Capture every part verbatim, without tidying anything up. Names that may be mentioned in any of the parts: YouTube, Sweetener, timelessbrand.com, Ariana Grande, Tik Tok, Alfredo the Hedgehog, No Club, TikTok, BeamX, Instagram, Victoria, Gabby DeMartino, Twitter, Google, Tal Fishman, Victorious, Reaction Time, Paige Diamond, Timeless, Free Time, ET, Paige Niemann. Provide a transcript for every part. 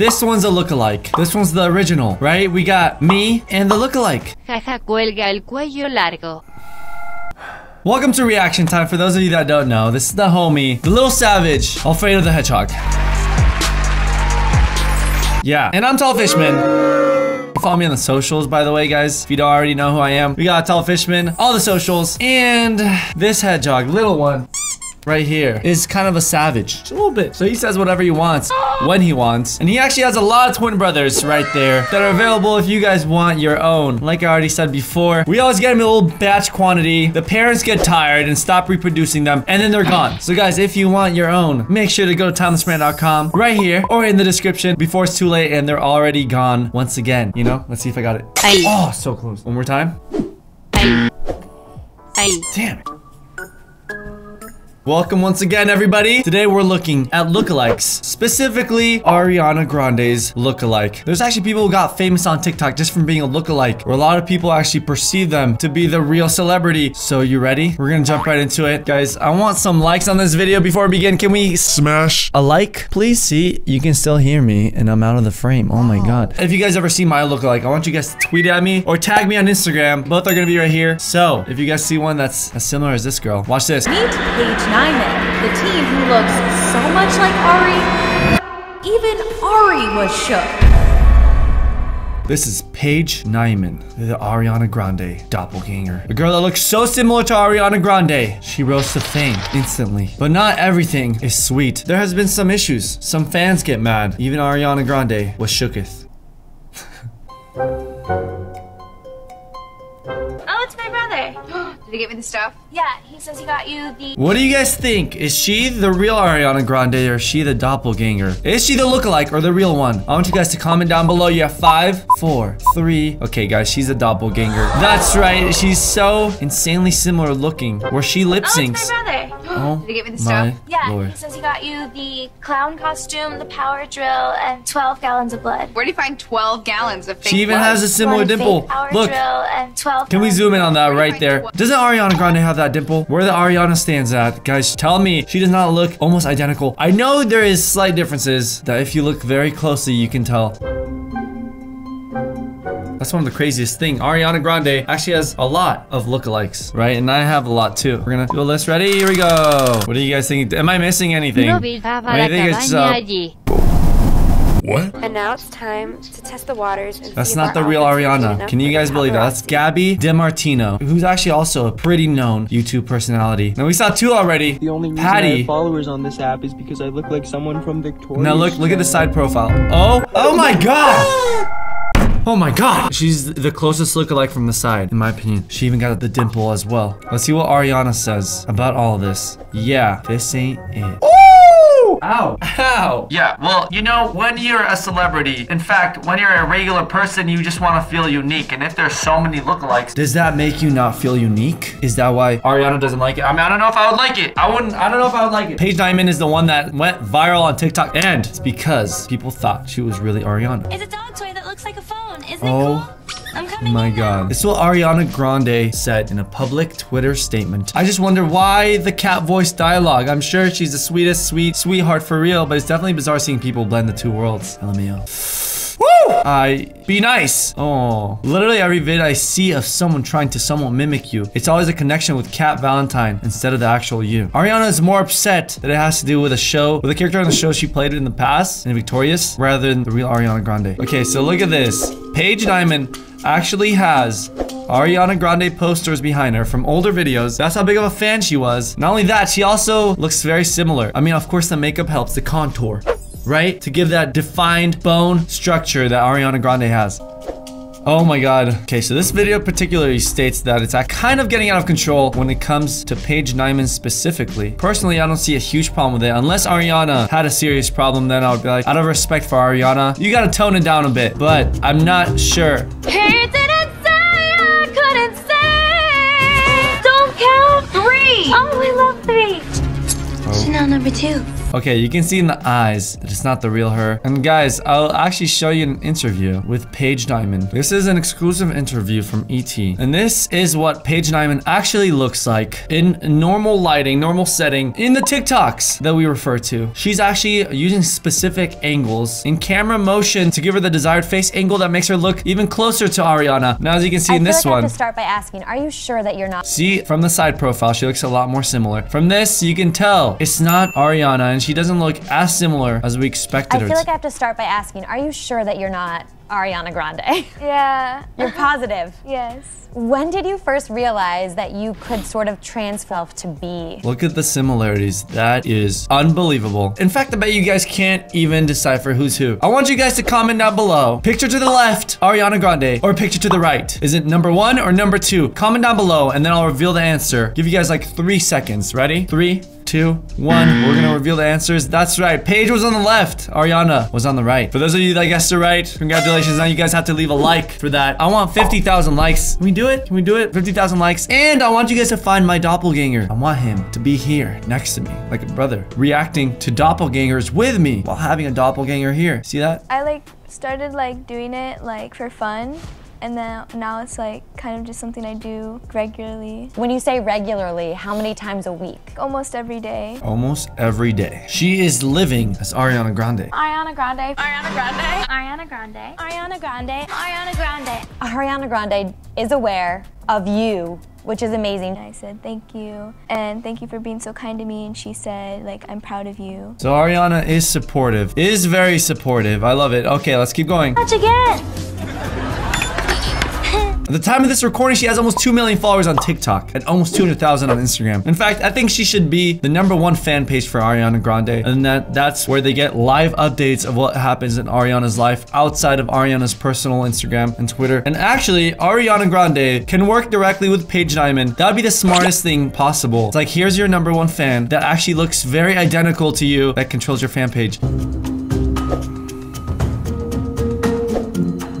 This one's a lookalike. This one's the original, right? We got me and the lookalike. Jaja, cuelga el cuello largo. Welcome to Reaction Time. For those of you that don't know, this is the homie, the little savage, Alfredo the Hedgehog. Yeah, and I'm Tal Fishman. Follow me on the socials, by the way, guys, if you don't already know who I am. We got Tal Fishman, all the socials, and this hedgehog, little one, right here, is kind of a savage, just a little bit. So he says whatever he wants, when he wants, and he actually has a lot of twin brothers right there that are available if you guys want your own. Like I already said before, we always get them in a little batch quantity. The parents get tired and stop reproducing them, and then they're gone. So guys, if you want your own, make sure to go to timeless brand dot com right here or in the description before it's too late and they're already gone once again. You know, let's see if I got it. Aye. Oh, so close. One more time. Aye. Aye. Damn it. Welcome once again, everybody. Today we're looking at lookalikes, specifically Ariana Grande's lookalike. There's actually people who got famous on TikTok just from being a lookalike, where a lot of people actually perceive them to be the real celebrity. So you ready? We're gonna jump right into it. Guys, I want some likes on this video before we begin. Can we smash a like, please? See, you can still hear me and I'm out of the frame. Oh my God. If you guys ever see my lookalike, I want you guys to tweet at me or tag me on Instagram. Both are gonna be right here. So if you guys see one that's as similar as this girl, watch this. Meet Paige Niemann, the teen who looks so much like Ari, even Ari was shook. This is Paige Niemann, the Ariana Grande doppelganger. A girl that looks so similar to Ariana Grande. She rose to fame instantly. But not everything is sweet. There has been some issues. Some fans get mad. Even Ariana Grande was shooketh. Oh, it's my brother. Did he get me the stuff? Yeah, he says he got you the... What do you guys think? Is she the real Ariana Grande or is she the doppelganger? Is she the lookalike or the real one? I want you guys to comment down below. You have five, four, three. Okay, guys, she's a doppelganger. That's right. She's so insanely similar looking. Where she lip syncs. Oh, it's my brother. Oh, did he get me the stuff? Yeah, Lord. He says he got you the clown costume, the power drill, and twelve gallons of blood. Where do you find twelve gallons of fake She even blood? Has a similar dimple. Look. And Can we zoom in on that right there? Doesn't Ariana Grande have that dimple? Where the Ariana stands at, guys, tell me she does not look almost identical. I know there is slight differences that if you look very closely, you can tell. That's one of the craziest things. Ariana Grande actually has a lot of lookalikes, right? And I have a lot too. We're gonna do a list. Ready? Here we go. What do you guys think? Am I missing anything? No, I think it's uh, What? And now it's time to test the waters. And That's not the real Ariana. Can you guys believe that? That's Gabby DeMartino, who's actually also a pretty known YouTube personality. Now we saw two already. The only reason Patty. I have followers on this app is because I look like someone from Victoria. Now look, look at the side profile. Oh, oh my God. Oh my God. She's the closest lookalike from the side, in my opinion. She even got the dimple as well. Let's see what Ariana says about all of this. Yeah, this ain't it. Oh! Ow. Ow. Yeah, well, you know, when you're a celebrity, in fact, when you're a regular person, you just want to feel unique. And if there's so many lookalikes, does that make you not feel unique? Is that why Ariana doesn't like it? I mean, I don't know if I would like it. I wouldn't, I don't know if I would like it. Paige Diamond is the one that went viral on TikTok, and it's because people thought she was really Ariana. It's a dog toy that looks like a phone. Isn't oh. it cool? I'm coming My God. Now. This is what Ariana Grande said in a public Twitter statement. I just wonder why the cat voice dialogue. I'm sure she's the sweetest, sweet, sweetheart for real, but it's definitely bizarre seeing people blend the two worlds. L M A O. Woo! I be nice. Oh, literally every vid I see of someone trying to somewhat mimic you, it's always a connection with Cat Valentine instead of the actual you. Ariana is more upset that it has to do with a show, with a character on the show she played in the past, in Victorious, rather than the real Ariana Grande. Okay, so look at this. Paige Diamond actually has Ariana Grande posters behind her from older videos. That's how big of a fan she was. Not only that, she also looks very similar. I mean, of course, the makeup helps the contour, right? To give that defined bone structure that Ariana Grande has. Oh my God. Okay, so this video particularly states that it's kind of getting out of control when it comes to Paige Niemann specifically. Personally, I don't see a huge problem with it. Unless Ariana had a serious problem, then I would be like, out of respect for Ariana, you gotta tone it down a bit, but I'm not sure. Hey, didn't say I couldn't say. Don't count three. Oh, I love three. Oh. Chanel number two. Okay, you can see in the eyes that it's not the real her. And guys, I'll actually show you an interview with Paige Diamond. This is an exclusive interview from E T. And this is what Paige Niemann actually looks like in normal lighting, normal setting, in the TikToks that we refer to. She's actually using specific angles in camera motion to give her the desired face angle that makes her look even closer to Ariana. Now, as you can see in this one, I have to start by asking, are you sure that you're not? See, from the side profile, she looks a lot more similar. From this, you can tell it's not Ariana, and she doesn't look as similar as we expected her to. I feel like I have to start by asking, are you sure that you're not Ariana Grande? Yeah. You're positive? Yes. When did you first realize that you could sort of transform to be? Look at the similarities. That is unbelievable. In fact, I bet you guys can't even decipher who's who. I want you guys to comment down below. Picture to the left, Ariana Grande, or picture to the right. Is it number one or number two? Comment down below, and then I'll reveal the answer. Give you guys like three seconds. Ready? Three, two, one. We're gonna reveal the answers. That's right. Paige was on the left. Ariana was on the right. For those of you that guessed it right, congratulations. Now you guys have to leave a like for that. I want fifty thousand likes. Can we do it? Can we do it? fifty thousand likes. And I want you guys to find my doppelganger. I want him to be here next to me, like a brother, reacting to doppelgangers with me while having a doppelganger here. See that? I like started like doing it like for fun. And then now it's like kind of just something I do regularly. When you say regularly, how many times a week? Almost every day. Almost every day. She is living as Ariana Grande. Ariana Grande. Ariana Grande. Ariana Grande. Ariana Grande. Ariana Grande. Ariana Grande is aware of you, which is amazing. I said, thank you, and thank you for being so kind to me, and she said, like, I'm proud of you. So Ariana is supportive, is very supportive. I love it. Okay, let's keep going. Watch again. At the time of this recording, she has almost two million followers on TikTok and almost two hundred thousand on Instagram. In fact, I think she should be the number one fan page for Ariana Grande. And that, that's where they get live updates of what happens in Ariana's life outside of Ariana's personal Instagram and Twitter. And actually, Ariana Grande can work directly with Paige Diamond. That would be the smartest thing possible. It's like, here's your number one fan that actually looks very identical to you, that controls your fan page.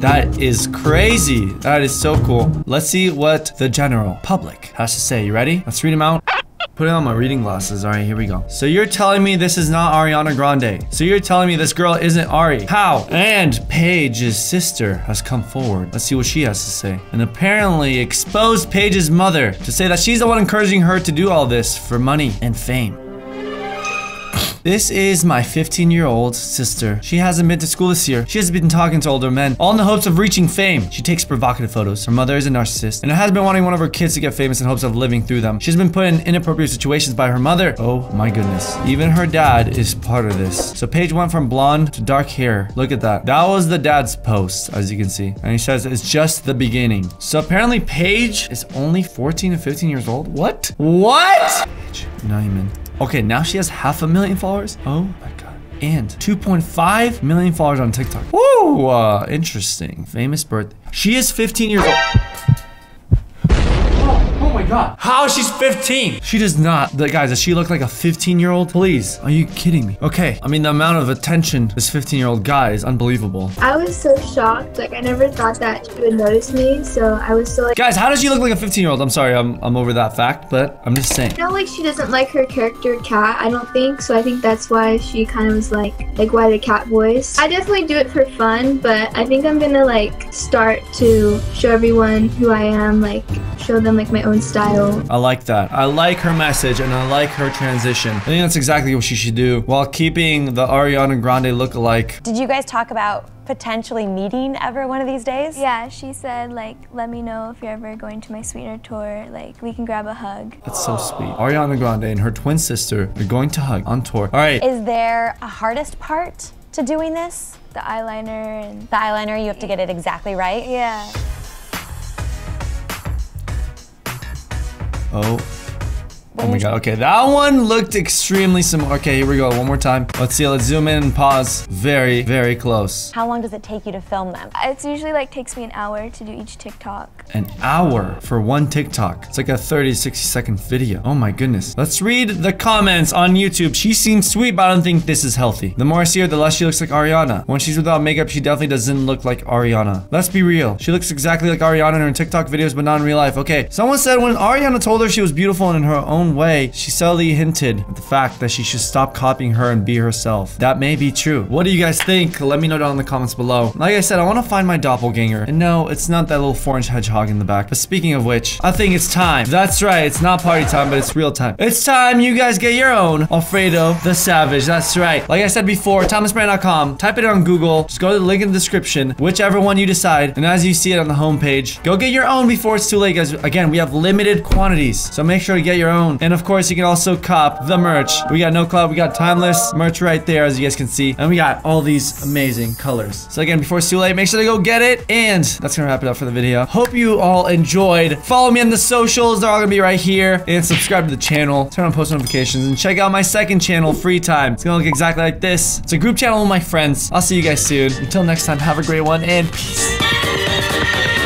That is crazy. That is so cool. Let's see what the general public has to say. You ready? Let's read them out. Put on my reading glasses. All right, here we go. So you're telling me this is not Ariana Grande. So you're telling me this girl isn't Ari. How? And Paige's sister has come forward. Let's see what she has to say. And apparently exposed Paige's mother to say that she's the one encouraging her to do all this for money and fame. This is my fifteen-year-old sister. She hasn't been to school this year. She has been talking to older men, all in the hopes of reaching fame. She takes provocative photos. Her mother is a narcissist and has been wanting one of her kids to get famous in hopes of living through them. She's been put in inappropriate situations by her mother. Oh my goodness. Even her dad is part of this. So Paige went from blonde to dark hair. Look at that. That was the dad's post, as you can see. And he says it's just the beginning. So apparently Paige is only fourteen to fifteen years old. What? What? Paige Niemann. Okay, now she has half a million followers. Oh my god. And two point five million followers on TikTok. Whoa, uh, interesting. Famous birthday. She is fifteen years old. Oh my god. How? She's fifteen. She does not. The, guys, does she look like a fifteen-year-old? Please. Are you kidding me? Okay. I mean, the amount of attention this fifteen-year-old guy is unbelievable. I was so shocked. Like, I never thought that she would notice me, so I was so like... Guys, how does she look like a fifteen-year-old? I'm sorry. I'm, I'm over that fact, but I'm just saying. I feel like she doesn't like her character Cat, I don't think, so I think that's why she kind of was like, like, why the cat voice? I definitely do it for fun, but I think I'm gonna, like, start to show everyone who I am, like, show them, like, my own style. I like that. I like her message and I like her transition. I think that's exactly what she should do while keeping the Ariana Grande lookalike. Did you guys talk about potentially meeting ever one of these days? Yeah, she said, like, let me know if you're ever going to my Sweetener tour. Like, we can grab a hug. That's so sweet. Ariana Grande and her twin sister are going to hug on tour. All right. Is there a hardest part to doing this? The eyeliner and... The eyeliner, you have to get it exactly right? Yeah. Oh. Oh my god. Okay, that one looked extremely similar. Okay, here we go. One more time. Let's see. Let's zoom in and pause. Very, very close. How long does it take you to film them? It's usually like takes me an hour to do each TikTok. An hour for one TikTok. It's like a thirty, sixty second video. Oh my goodness. Let's read the comments on YouTube. She seems sweet, but I don't think this is healthy. The more I see her, the less she looks like Ariana. When she's without makeup, she definitely doesn't look like Ariana. Let's be real. She looks exactly like Ariana in her TikTok videos, but not in real life. Okay, someone said when Ariana told her she was beautiful and in her own own way, she subtly hinted at the fact that she should stop copying her and be herself. That may be true. What do you guys think? Let me know down in the comments below. Like I said, I want to find my doppelganger. And no, it's not that little four-inch hedgehog in the back. But speaking of which, I think it's time. That's right, it's not party time, but it's real time. It's time you guys get your own Alfredo the Savage. That's right. Like I said before, thomas brand dot com. Type it on Google. Just go to the link in the description, whichever one you decide. And as you see it on the homepage, go get your own before it's too late, guys. Again, we have limited quantities, so make sure to get your own. And of course, you can also cop the merch. We got No Club, we got Timeless merch right there, as you guys can see. And we got all these amazing colors. So again, before it's too late, make sure to go get it. And that's gonna wrap it up for the video. Hope you all enjoyed. Follow me on the socials. They're all gonna be right here. And subscribe to the channel. Turn on post notifications. And check out my second channel, Free Time. It's gonna look exactly like this. It's a group channel with my friends. I'll see you guys soon. Until next time, have a great one and peace.